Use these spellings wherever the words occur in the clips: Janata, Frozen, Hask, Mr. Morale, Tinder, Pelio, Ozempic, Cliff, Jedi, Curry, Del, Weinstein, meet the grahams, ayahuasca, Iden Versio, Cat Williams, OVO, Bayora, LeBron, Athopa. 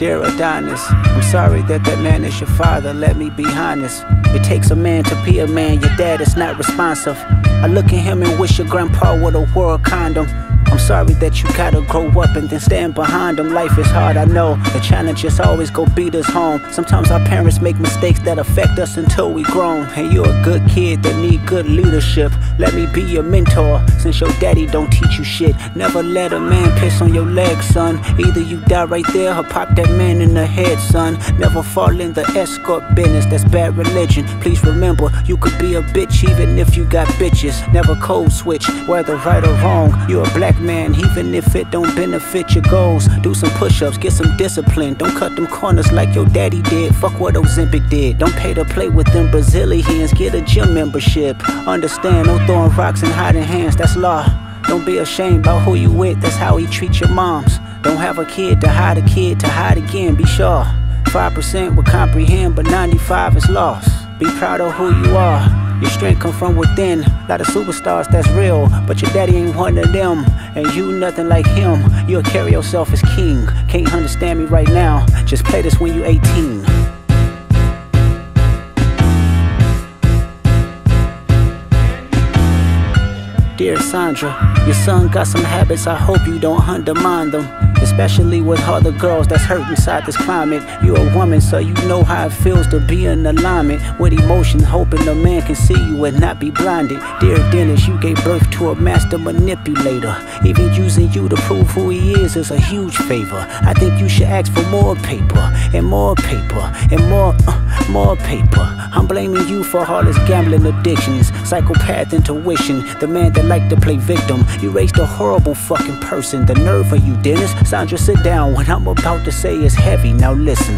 Dear Adonis, I'm sorry that that man is your father, let me be honest. It takes a man to be a man, your dad is not responsive. I look at him and wish your grandpa would've wore a condom. I'm sorry that you gotta grow up and then stand behind them. Life is hard, I know. The challenges always go beat us home. Sometimes our parents make mistakes that affect us until we grown. And you're a good kid that need good leadership. Let me be your mentor, since your daddy don't teach you shit. Never let a man piss on your leg, son. Either you die right there or pop that man in the head, son. Never fall in the escort business, that's bad religion. Please remember, you could be a bitch even if you got bitches. Never code switch, whether right or wrong. You're a black man, even if it don't benefit your goals. Do some push-ups, get some discipline. Don't cut them corners like your daddy did. Fuck what Ozempic did. Don't pay to play with them Brazilians. Get a gym membership. Understand, no throwing rocks and hiding hands, that's law. Don't be ashamed about who you with, that's how he treat your moms. Don't have a kid to hide again, be sure. 5% will comprehend, but 95 is lost. Be proud of who you are. Your strength come from within. A lot of superstars that's real, but your daddy ain't one of them, and you nothing like him. You'll carry yourself as king. Can't understand me right now, just play this when you 18. Dear Sandra, your son got some habits, I hope you don't undermine them. Especially with all the girls that's hurt inside this climate. You're a woman, so you know how it feels to be in alignment with emotion, hoping a man can see you and not be blinded. Dear Dennis, you gave birth to a master manipulator. Even using you to prove who he is a huge favor. I think you should ask for more paper, and more paper, and more paper. I'm blaming you for all his gambling addictions, psychopath intuition, the man that liked to play victim. You raised a horrible fucking person, the nerve of you, Dennis. Sandra, sit down, what I'm about to say is heavy, now listen.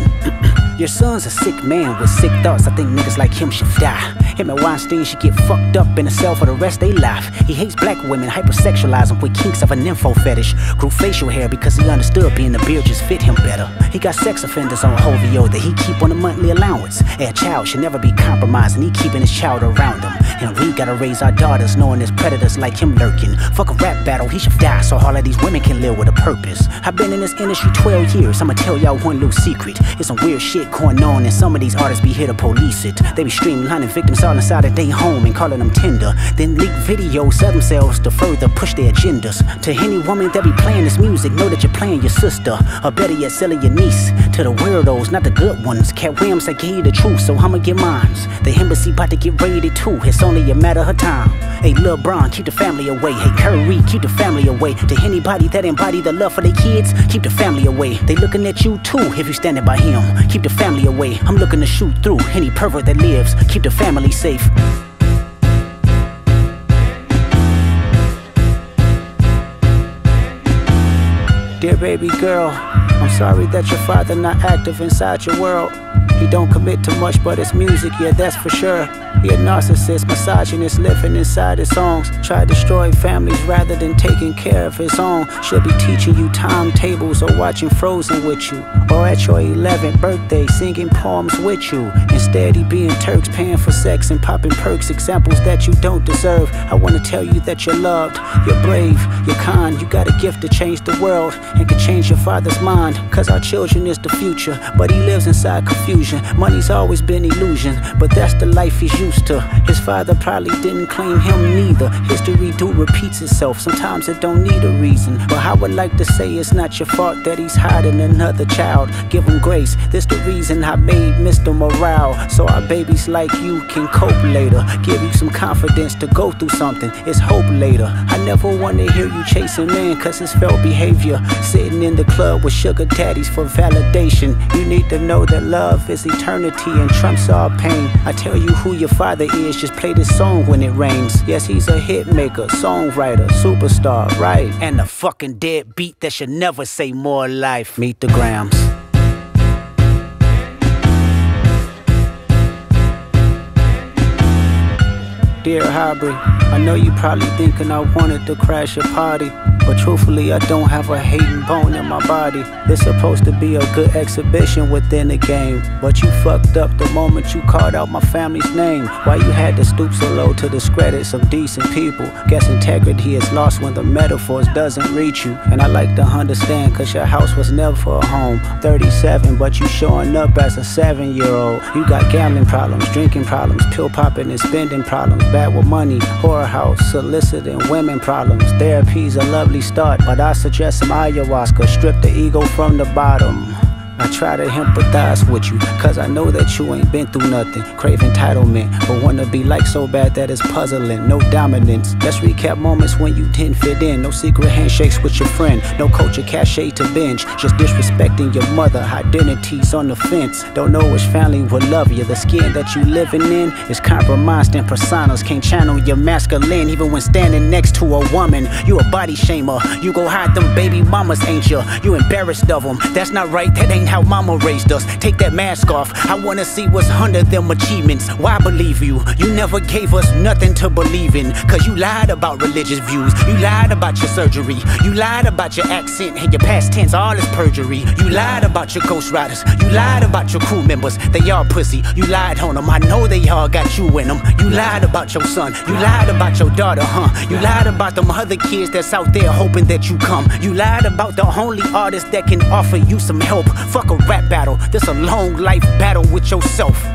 Your son's a sick man with sick thoughts, I think niggas like him should die. Him and Weinstein should get fucked up in a cell for the rest they life. He hates black women, hypersexualize them with kinks of a nympho fetish. Grew facial hair because he understood being a beard just fit him better. He got sex offenders on OVO that he keep on a monthly allowance. And a child should never be compromised, and he keeping his child around him. And we gotta raise our daughters knowing there's predators like him lurking. Fuck a rap battle, he should die so all of these women can live with a purpose. I've been in this industry 12 years, I'ma tell y'all one little secret. It's some weird shit going on and some of these artists be here to police it. They be streamlining victims all inside of their home and calling them Tinder. Then leak videos, sell themselves to further push their agendas. To any woman that be playing this music, know that you're playing your sister, or better yet selling your niece. To the weirdos, not the good ones. Cat Williams, I gave you the truth, so I'ma get mines. The embassy about to get raided too, it's only a matter of time. Hey LeBron, keep the family away. Hey Curry, keep the family away. To anybody that embody the love for their kids, keep the family away. They looking at you too if you standing by him. Keep the family away. I'm looking to shoot through any pervert that lives. Keep the family safe. Dear baby girl, I'm sorry that your father not active inside your world. He don't commit to much, but it's music, yeah, that's for sure. He a narcissist, misogynist, living inside his songs. Try to destroy families rather than taking care of his own. Should be teaching you timetables or watching Frozen with you. Or at your 11th birthday, singing poems with you. Instead, he being Turks, paying for sex and popping perks. Examples that you don't deserve. I wanna tell you that you're loved, you're brave, you're kind. You got a gift to change the world and can change your father's mind. Cause our children is the future, but he lives inside confusion. Money's always been illusion, but that's the life he's used to. His father probably didn't claim him neither. History do repeats itself, sometimes it don't need a reason. But I would like to say it's not your fault that he's hiding another child. Give him grace, this the reason I made Mr. Morale. So our babies like you can cope later. Give you some confidence to go through something, it's hope later. I never want to hear you chasing man, cause it's failed behavior. Sitting in the club with sugar daddies for validation. You need to know that love is eternity and trumps all pain. I tell you who your father is, just play this song when it rains. Yes, he's a hit maker, songwriter, superstar, right? And a fucking deadbeat that should never say more life. Meet the Grams. Dear hobby, I know you probably thinking I wanted to crash your party, but truthfully I don't have a hating bone in my body. This supposed to be a good exhibition within the game, but you fucked up the moment you called out my family's name. Why you had to stoop so low to discredit some decent people? Guess integrity is lost when the metaphors doesn't reach you. And I like to understand, cause your house was never a home. 37, but you showing up as a 7-year-old. You got gambling problems, drinking problems, pill popping and spending problems, bad with money, horror house, soliciting women problems. Therapy's a lovely start, but I suggest some ayahuasca. Strip the ego from the bottom. I try to empathize with you, cause I know that you ain't been through nothing. Crave entitlement, but wanna be like so bad that it's puzzling. No dominance, let's recap moments when you didn't fit in. No secret handshakes with your friend, no culture cachet to binge. Just disrespecting your mother, identities on the fence. Don't know which family will love you. The skin that you living in is compromised and personas. Can't channel your masculine even when standing next to a woman. You a body shamer, you go hide them baby mamas, ain't ya? You embarrassed of them, that's not right, that ain't how mama raised us. Take that mask off, I wanna see what's under them achievements. Why believe you? You never gave us nothing to believe in, cause you lied about religious views, you lied about your surgery, you lied about your accent and your past tense, all is perjury. You lied about your ghost riders, you lied about your crew members, they all pussy, you lied on them, I know they all got you in them. You lied about your son, you lied about your daughter, you lied about them other kids that's out there hoping that you come. You lied about the only artist that can offer you some help. Fuck a rap battle, this a long life battle with yourself.